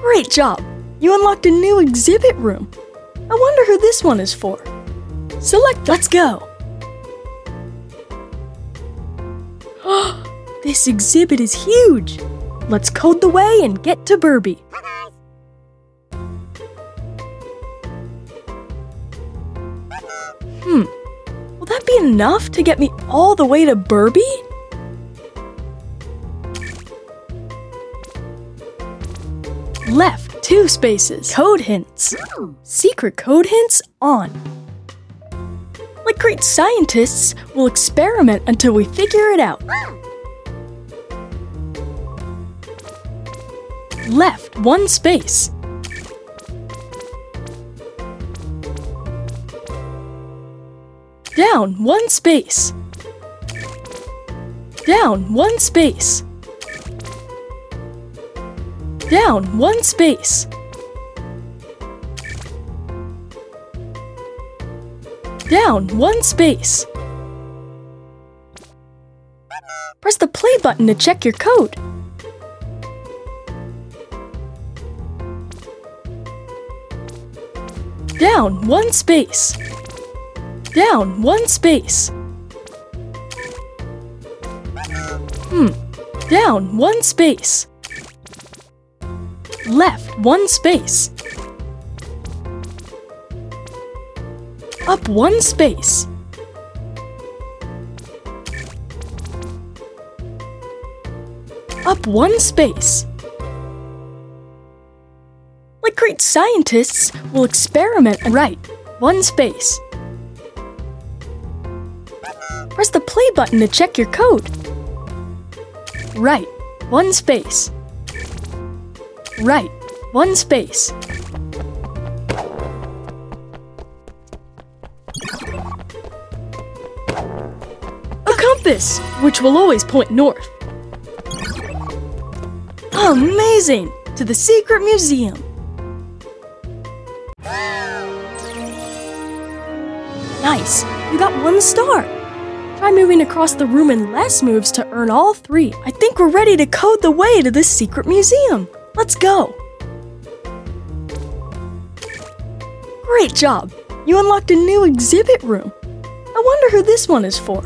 Great job! You unlocked a new exhibit room. I wonder who this one is for. Select the... Let's go! This exhibit is huge! Let's code the way and get to Burby. Will that be enough to get me all the way to Burby? Left 2 spaces. Code hints. Secret code hints on. Like great scientists, we'll experiment until we figure it out. Left 1 space. Down 1 space. Down 1 space. Down 1 space. Down 1 space. Press the play button to check your code. Down 1 space. Down 1 space. Down 1 space. Left 1 space. Up 1 space. Up 1 space. Like great scientists, we'll experiment and write 1 space. Press the play button to check your code. Right 1 space. Right 1 space. A compass, which will always point north. Amazing! To the secret museum. Nice, you got 1 star. Try moving across the room in less moves to earn all 3. I think we're ready to code the way to this secret museum. Let's go! Great job! You unlocked a new exhibit room. I wonder who this one is for.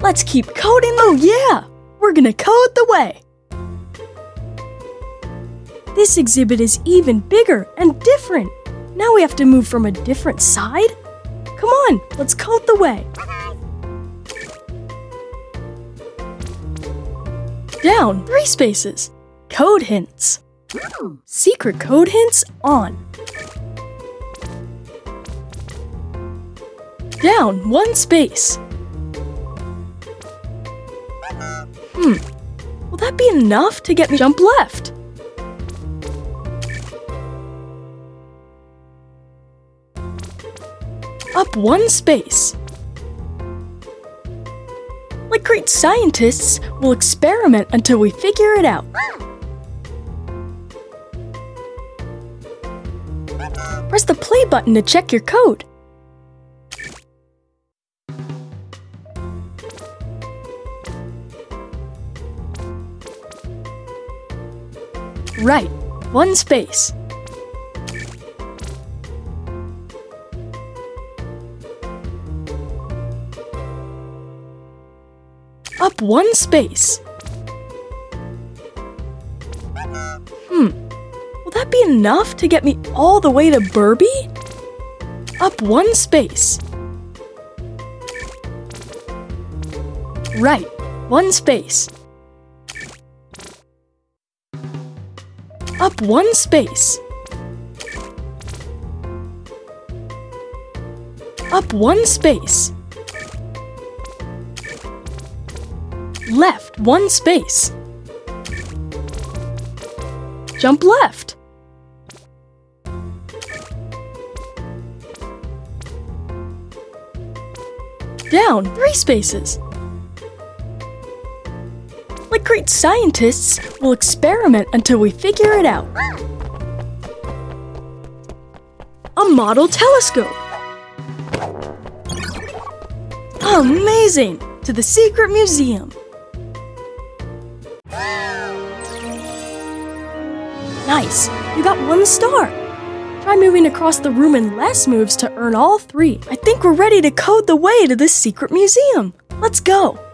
Let's keep coding. Oh yeah! We're gonna code the way! This exhibit is even bigger and different. Now we have to move from a different side? Come on, let's code the way. Down 3 spaces. Code hints. Secret code hints on. Down 1 space. Will that be enough to get me? Jump left. Up 1 space. Like great scientists, we'll experiment until we figure it out. Press the play button to check your code. Right 1 space. Up 1 space. Will that be enough to get me all the way to Burby? Up 1 space. Right 1 space. Up 1 space. Up 1 space. Left 1 space. Jump left. Down 3 spaces. Like great scientists, we'll experiment until we figure it out. A model telescope. Amazing! To the secret museum. Nice! You got 1 star! Try moving across the room in less moves to earn all 3. I think we're ready to code the way to this secret museum! Let's go!